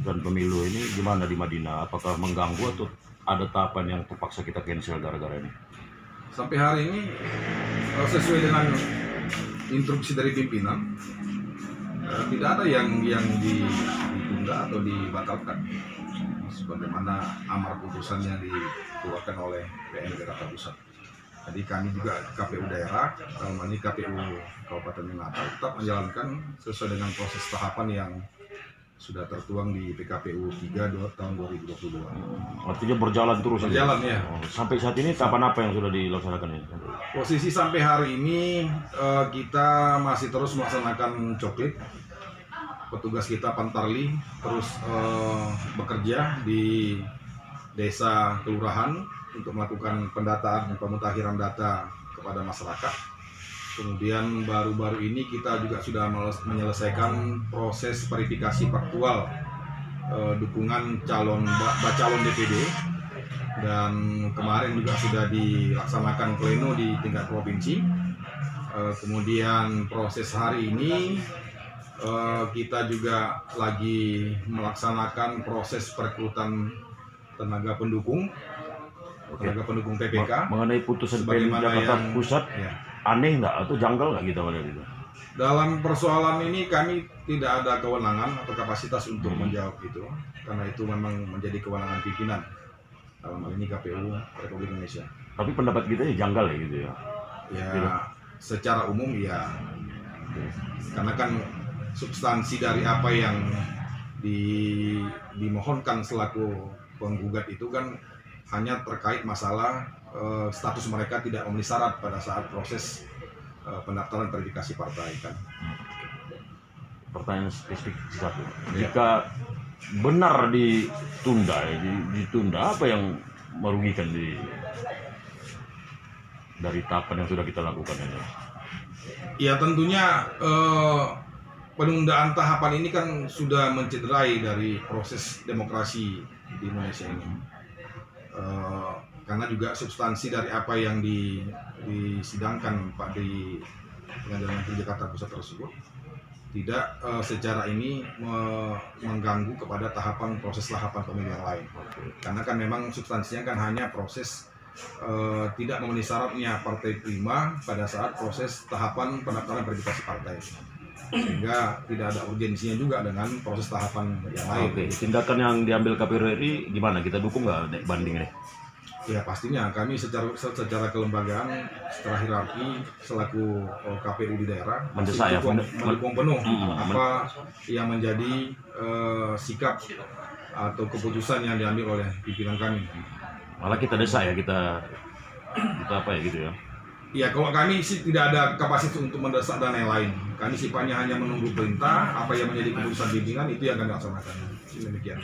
Dan pemilu ini gimana di Madinah? Apakah mengganggu atau ada tahapan yang terpaksa kita cancel gara-gara ini? Sampai hari ini sesuai dengan instruksi dari pimpinan, tidak ada yang ditunda atau dibatalkan. Sebagaimana amar putusan yang dikeluarkan oleh PN Jakarta Pusat. Jadi kami juga KPU daerah, dalam ini KPU Kabupaten Natal, tetap menjalankan sesuai dengan proses tahapan yang sudah tertuang di PKPU 22 tahun 2022. Artinya berjalan terus. Berjalan ya. Sampai saat ini tahapan apa yang sudah dilaksanakan ini? Posisi sampai hari ini kita masih terus melaksanakan coklit. Petugas kita Pantarli terus bekerja di desa kelurahan untuk melakukan pendataan dan pemutakhiran data kepada masyarakat. Kemudian baru-baru ini kita juga sudah menyelesaikan proses verifikasi faktual dukungan calon bacalon DPD, dan kemarin juga sudah dilaksanakan pleno di tingkat provinsi. Kemudian proses hari ini kita juga lagi melaksanakan proses perekrutan tenaga pendukung PPK. Mengenai putusan PN Jakarta Pusat, ya. Aneh nggak atau janggal nggak gitu oleh itu? Dalam persoalan ini kami tidak ada kewenangan atau kapasitas untuk menjawab itu, karena itu memang menjadi kewenangan pimpinan. Dalam hal ini KPU Republik Indonesia. Tapi pendapat kita ya janggal ya gitu ya? Ya gitu. Secara umum ya, karena kan substansi dari apa yang dimohonkan selaku penggugat itu kan hanya terkait masalah status mereka tidak memenuhi syarat pada saat proses pendaftaran verifikasi partai kan. Pertanyaan spesifik satu. Ya. Jika benar ditunda, apa yang merugikan dari tahapan yang sudah kita lakukan ini? Ya tentunya penundaan tahapan ini kan sudah mencederai dari proses demokrasi di Indonesia ini. Karena juga substansi dari apa yang disidangkan Pak di Pengadilan Negeri Jakarta Pusat tersebut tidak secara ini mengganggu kepada proses tahapan pemilu yang lain. Karena kan memang substansinya kan hanya proses tidak memenuhi syaratnya Partai Prima pada saat proses tahapan pendaftaran verifikasi partai. Sehingga tidak ada urgensinya juga dengan proses tahapan yang lain. Oke, tindakan yang diambil KPU RI gimana? Kita dukung nggak bandingnya? Ya pastinya, kami secara kelembagaan, secara hierarki, selaku KPU di daerah mendukung penuh apa yang menjadi sikap atau keputusan yang diambil oleh pimpinan kami. Malah kita desak ya, kita apa ya gitu ya. Ya, kalau kami sih tidak ada kapasitas untuk mendesak dan lain-lain. Kami sifatnya hanya menunggu perintah, apa yang menjadi keputusan pimpinan itu yang akan dilaksanakan. Demikian.